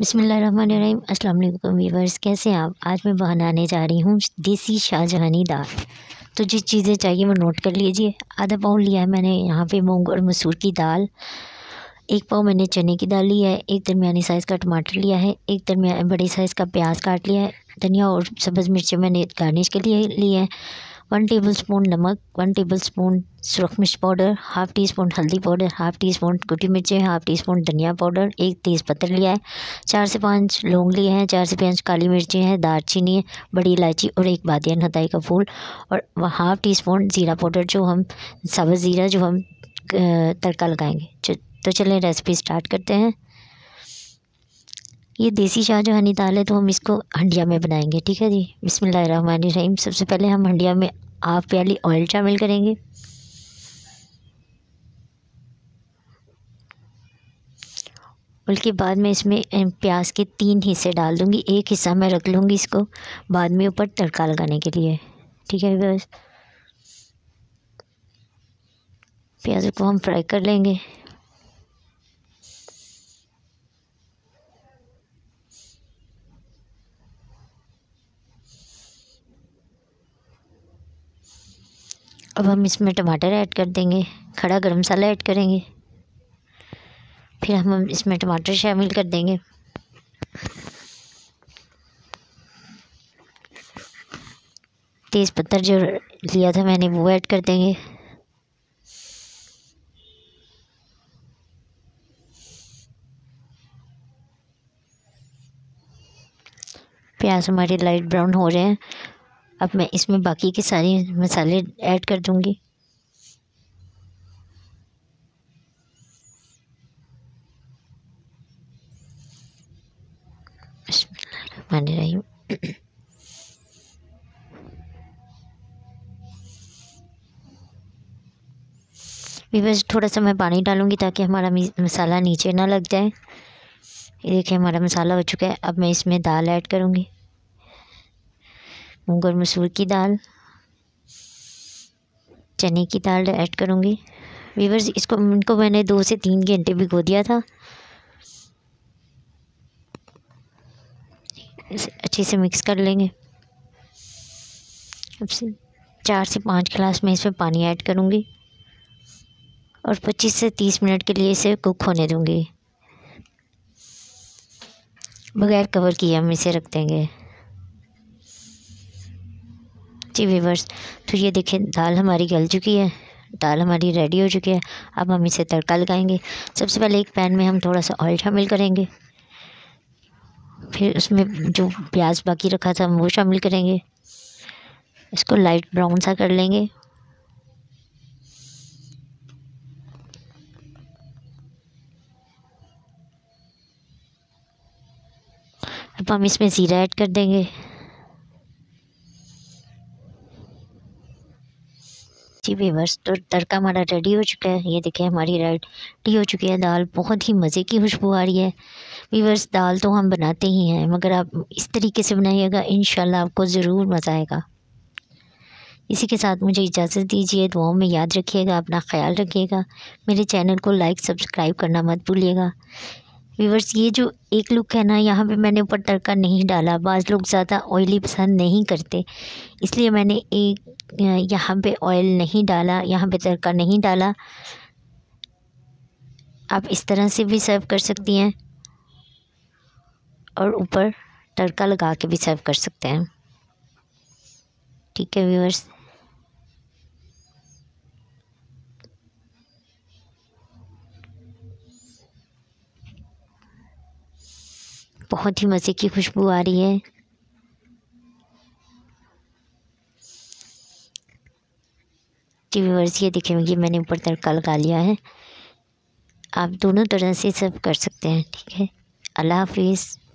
बिस्मिल्लाहिर्रहमानिर्रहीम। अस्सलाम वालेकुम व्यूवर्स, कैसे हैं आप? आज मैं बनाने जा रही हूँ देसी शाहजहानी दाल। तो जो चीज़ें चाहिए वो नोट कर लीजिए। आधा पाव लिया है मैंने यहाँ पे मूंग और मसूर की दाल, एक पाव मैंने चने की दाल लिया है, एक दरमियानी साइज़ का टमाटर लिया है, एक दरमियान बड़े साइज़ का प्याज काट लिया है, धनिया और सब्ज़ मिर्चें मैंने गार्निश के लिए लिए हैं, 1 टेबलस्पून नमक, 1 टेबलस्पून सुरख मिर्च पाउडर, हाफ़ टी स्पून हल्दी पाउडर, हाफ़ टी स्पून कुटी मिर्चें, हाफ़ टी स्पून धनिया पाउडर, एक तेज़पत्ता लिया है, 4 से 5 लौंग लिए हैं, 4 से 5 काली मिर्चें हैं, दालचीनी है, बड़ी इलायची और एक बादियान हताई का फूल, और हाफ़ टी स्पून ज़ीरा पाउडर साबुत ज़ीरा जो हम तड़का लगाएंगे। तो चलें रेसिपी स्टार्ट करते हैं। ये देसी शाहजहानी दाल है तो हम इसको हंडिया में बनाएंगे, ठीक है जी। बिस्मिल्लाहिर्रहमानिर्रहीम। सबसे पहले हम हंडिया में हाफ प्याली ऑयल शामिल करेंगे। उसके बाद मैं इसमें प्याज के 3 हिस्से डाल दूँगी, एक हिस्सा मैं रख लूँगी इसको बाद में ऊपर तड़का लगाने के लिए, ठीक है। बस प्याज को हम फ्राई कर लेंगे। अब हम इसमें टमाटर ऐड कर देंगे, खड़ा गरम मसाला ऐड करेंगे, फिर हम इसमें टमाटर शामिल कर देंगे। तेज़पत्ता जो लिया था मैंने वो ऐड कर देंगे। प्याज हमारे लाइट ब्राउन हो रहे हैं, अब मैं इसमें बाकी के सारे मसाले ऐड कर दूंगी। बिस्मिल्लाहिर्रहमानिर्रहीम। बस थोड़ा सा मैं पानी डालूंगी ताकि हमारा मसाला नीचे ना लग जाए। ये देखिए हमारा मसाला हो चुका है। अब मैं इसमें दाल ऐड करूंगी, मूंग और मसूर की दाल, चने की दाल ऐड करूँगी। व्यूअर्स इसको इनको मैंने 2 से 3 घंटे भिगो दिया था, इसे अच्छे से मिक्स कर लेंगे। अब से 4 से 5 गिलास में इसमें पानी ऐड करूँगी और 25 से 30 मिनट के लिए इसे कुक होने दूँगी। बगैर कवर किए हम इसे रख देंगे जी व्यूअर्स। तो ये देखें दाल हमारी गल चुकी है, दाल हमारी रेडी हो चुकी है। अब हम इसे तड़का लगाएंगे। सबसे पहले एक पैन में हम थोड़ा सा ऑयल शामिल करेंगे, फिर उसमें जो प्याज बाकी रखा था हम वो शामिल करेंगे, इसको लाइट ब्राउन सा कर लेंगे। अब हम इसमें ज़ीरा ऐड कर देंगे जी व्यूअर्स। तो तड़का हमारा रेडी हो चुका है। ये देखें हमारी रेडी हो चुकी है दाल, बहुत ही मज़े की खुशबू आ रही है। व्यूअर्स दाल तो हम बनाते ही हैं, मगर आप इस तरीके से बनाइएगा, इंशाल्लाह आपको ज़रूर मज़ा आएगा। इसी के साथ मुझे इजाज़त दीजिए, दुआओं में याद रखिएगा, अपना ख्याल रखिएगा। मेरे चैनल को लाइक सब्सक्राइब करना मत भूलिएगा। व्यूअर्स ये जो एक लुक है ना, यहाँ पे मैंने ऊपर तड़का नहीं डाला, बाज़ लोग ज़्यादा ऑयली पसंद नहीं करते, इसलिए मैंने एक यहाँ पे ऑयल नहीं डाला, यहाँ पे तड़का नहीं डाला। आप इस तरह से भी सर्व कर सकती हैं और ऊपर तड़का लगा के भी सर्व कर सकते हैं, ठीक है व्यूअर्स। बहुत ही मज़े की खुशबू आ रही है। जी व्यूअर्स ये देखें ये मैंने ऊपर तड़का लगा लिया है। आप दोनों तरह से सब कर सकते हैं, ठीक है। अल्लाह हाफिज़।